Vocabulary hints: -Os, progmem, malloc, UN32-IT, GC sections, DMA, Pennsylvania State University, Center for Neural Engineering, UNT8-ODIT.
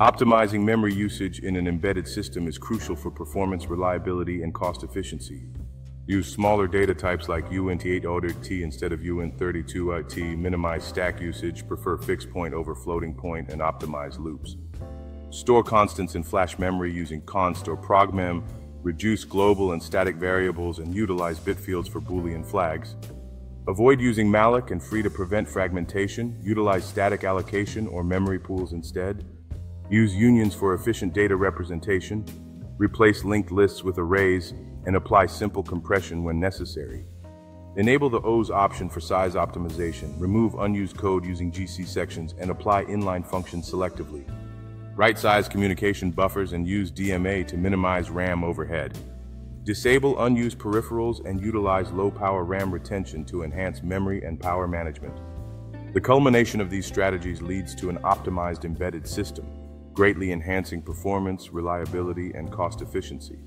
Optimizing memory usage in an embedded system is crucial for performance, reliability, and cost efficiency. Use smaller data types like UNT8-ODIT instead of UN32-IT, minimize stack usage, prefer fixed point over floating point, and optimize loops. Store constants in flash memory using const or progmem, reduce global and static variables, and utilize bit fields for Boolean flags. Avoid using malloc and free to prevent fragmentation, utilize static allocation or memory pools instead. Use unions for efficient data representation, replace linked lists with arrays, and apply simple compression when necessary. Enable the O's option for size optimization, remove unused code using GC sections, and apply inline functions selectively. Right-size communication buffers and use DMA to minimize RAM overhead. Disable unused peripherals and utilize low-power RAM retention to enhance memory and power management. The culmination of these strategies leads to an optimized embedded system, greatly enhancing performance, reliability, and cost efficiency.